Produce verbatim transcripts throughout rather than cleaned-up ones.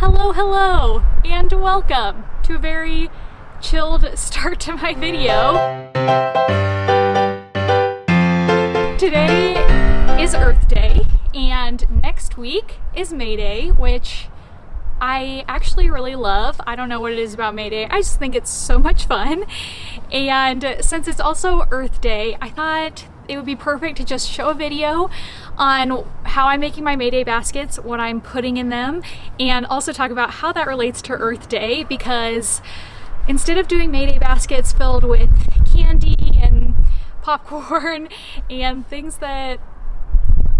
Hello, hello, and welcome to a very chilled start to my video. Today is Earth Day, and next week is May Day, which I actually really love. I don't know what it is about May Day. I just think it's so much fun. And since it's also Earth Day, I thought it would be perfect to just show a video on how I'm making my May Day baskets, what I'm putting in them, and also talk about how that relates to Earth Day, because instead of doing May Day baskets filled with candy and popcorn and things that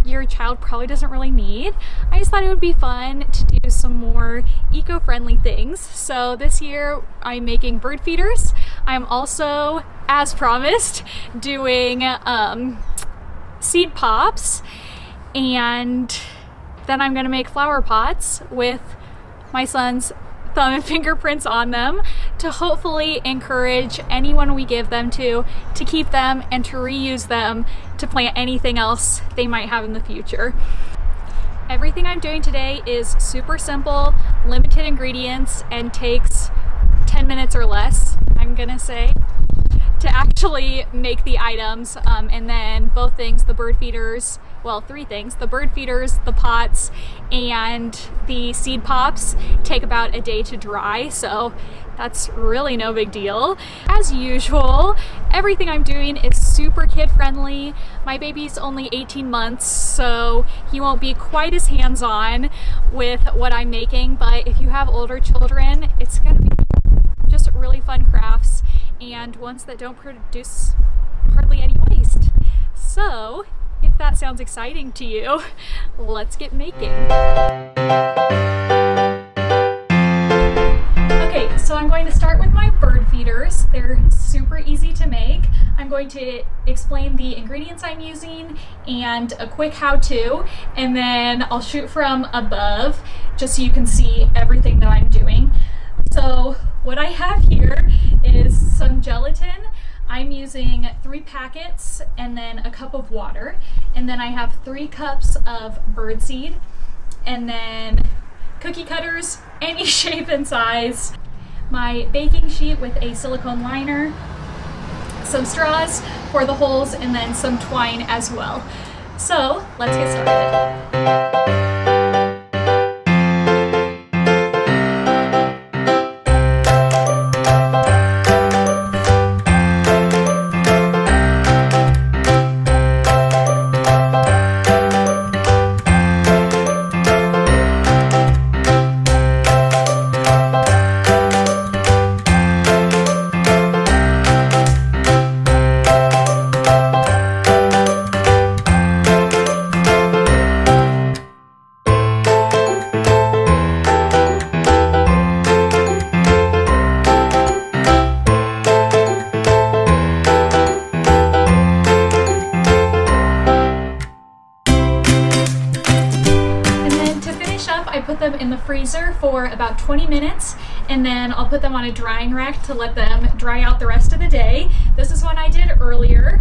your child probably doesn't really need, I just thought it would be fun to do some more eco-friendly things. So this year I'm making bird feeders. I'm also, as promised, doing um, seed pops, and then I'm gonna make flower pots with my son's thumb and fingerprints on them to hopefully encourage anyone we give them to to keep them and to reuse them to plant anything else they might have in the future. Everything I'm doing today is super simple, limited ingredients, and takes ten minutes or less, I'm gonna say, to actually make the items. Um, and then both things, the bird feeders, well, three things, the bird feeders, the pots, and the seed pops take about a day to dry, so that's really no big deal. As usual, everything I'm doing is super kid friendly. My baby's only eighteen months, so he won't be quite as hands-on with what I'm making, but if you have older children, it's gonna be just really fun crafts, and ones that don't produce hardly any waste. So if that sounds exciting to you, let's get making. Okay, so I'm going to start with my bird feeders. They're super easy to make. I'm going to explain the ingredients I'm using and a quick how-to, and then I'll shoot from above just so you can see everything that I'm doing. So what I have here is some gelatin. I'm using three packets and then a cup of water. And then I have three cups of birdseed, and then cookie cutters, any shape and size. My baking sheet with a silicone liner, some straws for the holes, and then some twine as well. So let's get started. Them in the freezer for about twenty minutes, and then I'll put them on a drying rack to let them dry out the rest of the day. This is one I did earlier.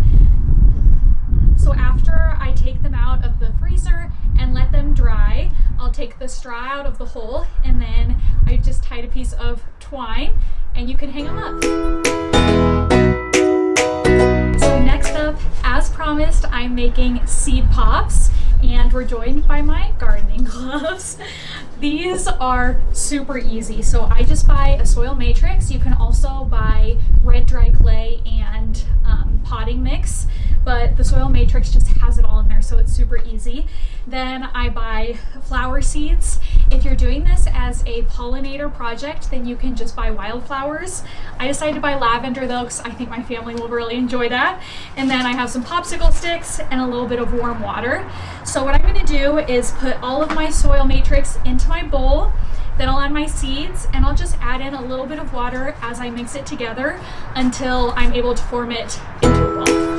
So after I take them out of the freezer and let them dry, I'll take the straw out of the hole, and then I just tied a piece of twine and you can hang them up. So next up, as promised, I'm making seed pops, and we're joined by my gardening gloves. These are super easy. So I just buy a soil matrix. You can also buy red dry clay and um, potting mix, but the soil matrix just has it all in there, so it's super easy. Then I buy flower seeds. If you're doing this as a pollinator project, then you can just buy wildflowers. I decided to buy lavender though, because I think my family will really enjoy that. And then I have some popsicle sticks and a little bit of warm water. So what I'm gonna do is put all of my soil matrix into my bowl, then I'll add my seeds, and I'll just add in a little bit of water as I mix it together until I'm able to form it into a ball.